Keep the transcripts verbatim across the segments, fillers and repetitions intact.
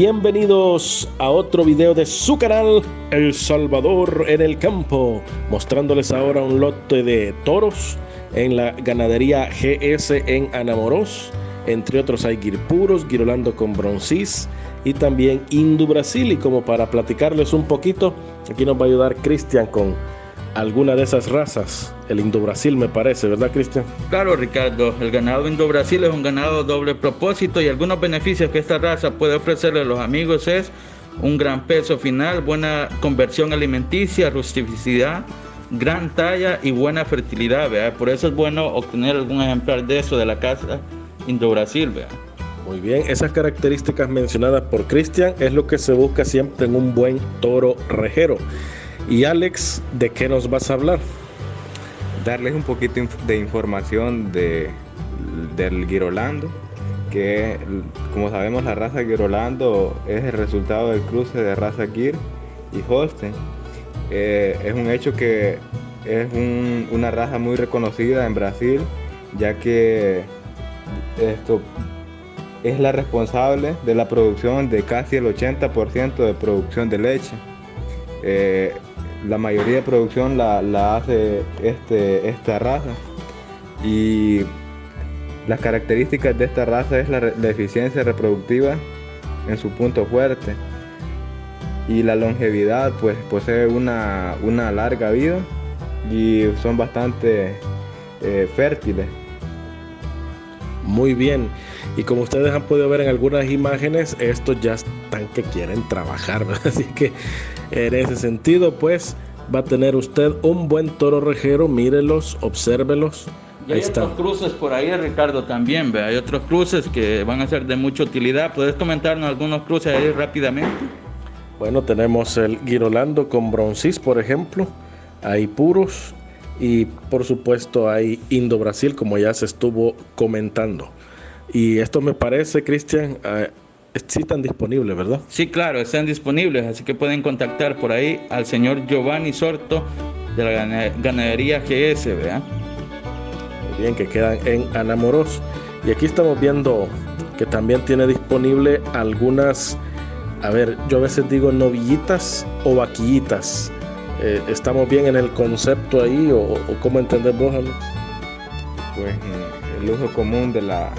Bienvenidos a otro video de su canal El Salvador en el Campo, mostrándoles ahora un lote de toros en la ganadería G S en Anamorós. Entre otros hay Gyr puros, Girolando con Broncís y también Indubrasil. Y como para platicarles un poquito, aquí nos va a ayudar Cristian con alguna de esas razas. El Indubrasil, me parece, ¿verdad, Cristian? Claro, Ricardo, el ganado Indubrasil es un ganado doble propósito, y algunos beneficios que esta raza puede ofrecerle a los amigos es un gran peso final, buena conversión alimenticia, rusticidad, gran talla y buena fertilidad, ¿verdad? Por eso es bueno obtener algún ejemplar de eso de la casa Indubrasil, ¿verdad? Muy bien, esas características mencionadas por Cristian es lo que se busca siempre en un buen toro rejero. Y Alex, ¿de qué nos vas a hablar? Darles un poquito de información de, del Girolando, que como sabemos la raza Girolando es el resultado del cruce de raza Gyr y Holstein. Eh, es un hecho que es un, una raza muy reconocida en Brasil, ya que esto es la responsable de la producción de casi el ochenta por ciento de producción de leche. Eh, La mayoría de producción la, la hace este, esta raza, y las características de esta raza es la, la eficiencia reproductiva en su punto fuerte, y la longevidad, pues posee una, una larga vida y son bastante eh, fértiles. Muy bien, y como ustedes han podido ver en algunas imágenes, estos ya están que quieren trabajar, ¿verdad? Así que en ese sentido, pues va a tener usted un buen toro rejero. Mírelos, obsérvelos. Y hay otros cruces por ahí, Ricardo, también, ¿ve? Hay otros cruces que van a ser de mucha utilidad. ¿Puedes comentarnos algunos cruces ahí rápidamente? Bueno, tenemos el Girolando con Broncís, por ejemplo. Hay puros. Y por supuesto hay Indubrasil, como ya se estuvo comentando. Y esto me parece, Cristian, eh, sí están disponibles, ¿verdad? Sí, claro, están disponibles, así que pueden contactar por ahí al señor Giovanni Sorto de la ganadería G S, ¿verdad? Muy bien, que quedan en Anamorós. Y aquí estamos viendo que también tiene disponible algunas, a ver, yo a veces digo novillitas o vaquillitas. Eh, ¿Estamos bien en el concepto ahí, o, o cómo entender vos, Alex? Pues el uso común de la,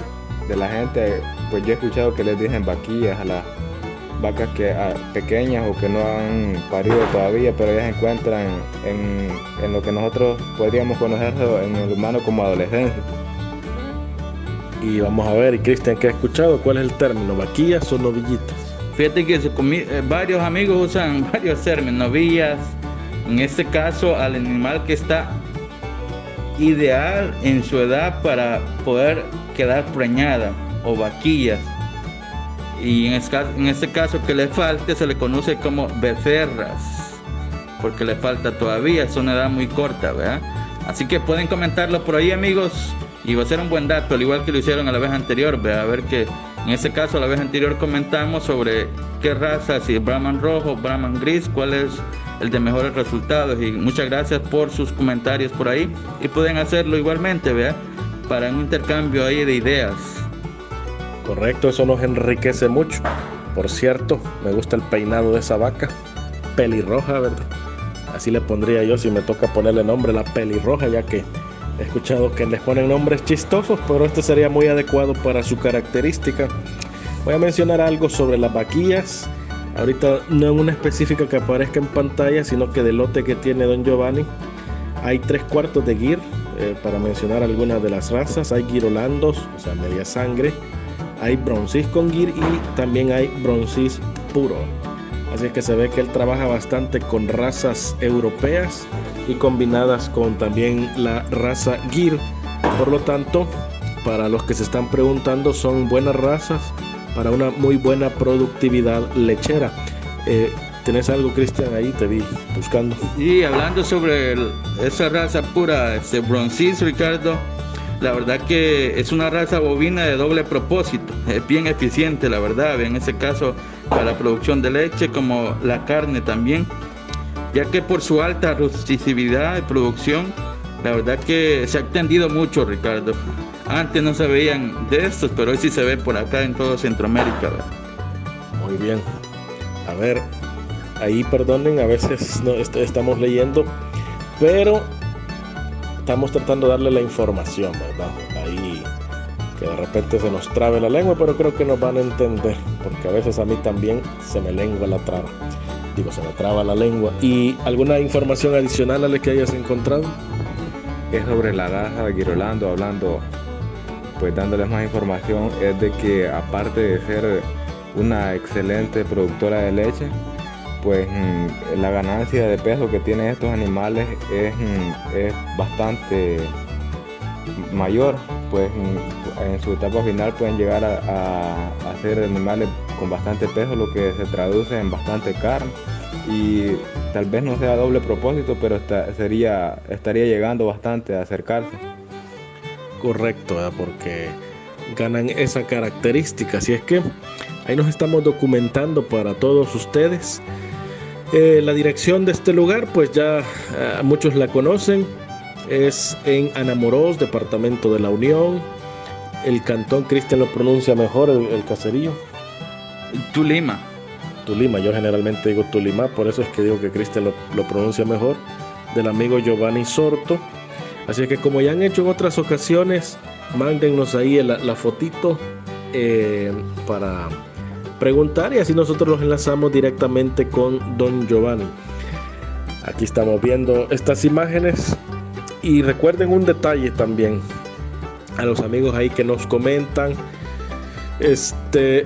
de la gente, pues yo he escuchado que les dicen vaquillas a las vacas que, a, pequeñas o que no han parido todavía, pero ellas se encuentran en, en lo que nosotros podríamos conocer en el humano como adolescencia. Y vamos a ver, Cristian, ¿qué ha escuchado? ¿Cuál es el término? ¿Vaquillas o novillitas? Fíjate que se comi- eh, varios amigos usan varios términos, novillas. En este caso, al animal que está ideal en su edad para poder quedar preñada, o vaquillas. Y en este, en este caso que le falte, se le conoce como becerras, porque le falta todavía, es una edad muy corta, ¿verdad? Así que pueden comentarlo por ahí, amigos, y va a ser un buen dato, al igual que lo hicieron a la vez anterior, ¿verdad? A ver que en este caso, a la vez anterior comentamos sobre qué raza, si Brahman rojo, Brahman gris, cuál es el de mejores resultados. Y muchas gracias por sus comentarios por ahí, y pueden hacerlo igualmente, ¿verdad? Para un intercambio ahí de ideas. Correcto, eso nos enriquece mucho. Por cierto, me gusta el peinado de esa vaca, pelirroja, ¿verdad? Así le pondría yo si me toca ponerle nombre, la pelirroja, ya que he escuchado que les ponen nombres chistosos, pero este sería muy adecuado para su característica. Voy a mencionar algo sobre las vaquillas. Ahorita no es una específica que aparezca en pantalla, sino que del lote que tiene don Giovanni hay tres cuartos de Gyr, eh, para mencionar algunas de las razas. Hay Girolandos, o sea, media sangre, hay Broncís con Gyr y también hay Broncís puro. Así es que se ve que él trabaja bastante con razas europeas y combinadas con también la raza Gyr. Por lo tanto, para los que se están preguntando, son buenas razas para una muy buena productividad lechera. Eh, ¿Tenés algo, Cristian? Ahí te vi buscando. Y hablando sobre el, esa raza pura, este Broncís, Ricardo, la verdad que es una raza bovina de doble propósito. Es bien eficiente, la verdad, en este caso para la producción de leche como la carne también, ya que por su alta rusticidad y producción, la verdad que se ha extendido mucho, Ricardo. Antes no se veían de estos, pero hoy sí se ve por acá en todo Centroamérica, ¿verdad? Muy muy bien. A ver, ahí perdonen, a veces no est estamos leyendo, pero estamos tratando de darle la información, ¿verdad? Ahí que de repente se nos trabe la lengua, pero creo que nos van a entender, porque a veces a mí también se me lengua la traba. Digo, se me traba la lengua. ¿Y alguna información adicional a la que hayas encontrado? Es sobre la raza de Girolando, hablando, pues dándoles más información, es de que aparte de ser una excelente productora de leche, pues mmm, la ganancia de peso que tienen estos animales es, mmm, es bastante mayor, pues mmm, en su etapa final pueden llegar a, a, a ser animales con bastante peso, lo que se traduce en bastante carne, y tal vez no sea doble propósito, pero está, sería, estaría llegando bastante a acercarse. Correcto, ¿eh? Porque ganan esa característica, así es que ahí nos estamos documentando para todos ustedes. Eh, la dirección de este lugar, pues ya eh, muchos la conocen, es en Anamorós, Departamento de la Unión. El cantón, Cristian lo pronuncia mejor, el, el caserío. Tulima. Tulima, yo generalmente digo Tulima, por eso es que digo que Cristian lo, lo pronuncia mejor, del amigo Giovanni Sorto. Así que como ya han hecho en otras ocasiones, mándennos ahí el, la fotito eh, para preguntar y así nosotros los enlazamos directamente con don Giovanni. Aquí estamos viendo estas imágenes y recuerden un detalle también a los amigos ahí que nos comentan. Este...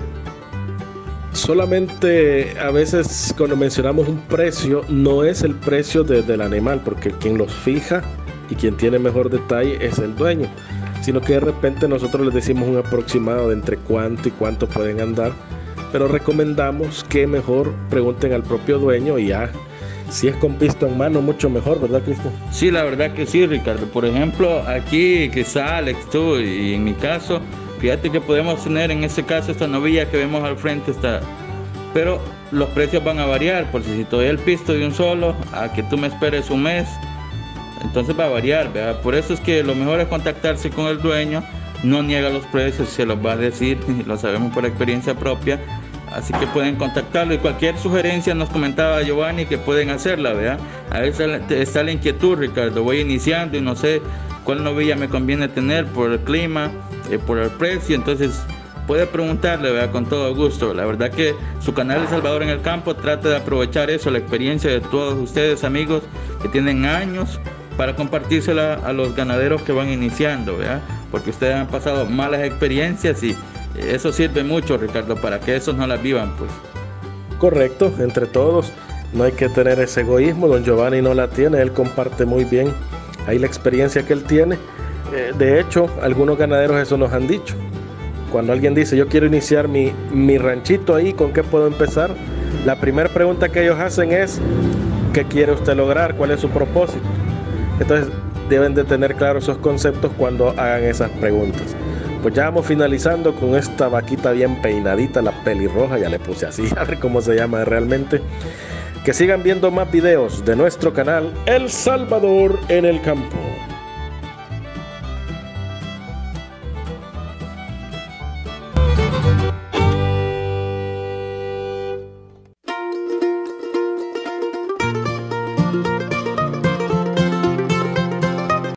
Solamente a veces cuando mencionamos un precio, no es el precio de, del animal, porque quien los fija y quien tiene mejor detalle es el dueño, sino que de repente nosotros les decimos un aproximado de entre cuánto y cuánto pueden andar, pero recomendamos que mejor pregunten al propio dueño y ya, si es con pisto en mano, mucho mejor, ¿verdad, Cristian? Sí, la verdad que sí, Ricardo. Por ejemplo, aquí quizá Alex, tú y en mi caso, fíjate que podemos tener en este caso esta novilla que vemos al frente, esta, pero los precios van a variar, porque si te doy el pisto de un solo, a que tú me esperes un mes, entonces va a variar, ¿verdad? Por eso es que lo mejor es contactarse con el dueño, no niega los precios, se los va a decir, lo sabemos por experiencia propia, así que pueden contactarlo y cualquier sugerencia nos comentaba Giovanni que pueden hacerla, ¿verdad? A veces está la inquietud, Ricardo, voy iniciando y no sé cuál novilla me conviene tener por el clima, eh, por el precio, entonces puede preguntarle, ¿verdad? Con todo gusto. La verdad que su canal El Salvador en el Campo trata de aprovechar eso, la experiencia de todos ustedes amigos que tienen años para compartírsela a los ganaderos que van iniciando, ¿verdad? Porque ustedes han pasado malas experiencias y eso sirve mucho, Ricardo, para que esos no las vivan, pues. Correcto, entre todos no hay que tener ese egoísmo, don Giovanni no la tiene, él comparte muy bien ahí la experiencia que él tiene. Eh, de hecho, algunos ganaderos eso nos han dicho. Cuando alguien dice, yo quiero iniciar mi, mi ranchito ahí, ¿con qué puedo empezar? La primera pregunta que ellos hacen es, ¿qué quiere usted lograr? ¿Cuál es su propósito? Entonces, deben de tener claro esos conceptos cuando hagan esas preguntas. Pues ya vamos finalizando con esta vaquita bien peinadita, la pelirroja, ya le puse así, a ver cómo se llama realmente. Que sigan viendo más videos de nuestro canal El Salvador en el Campo.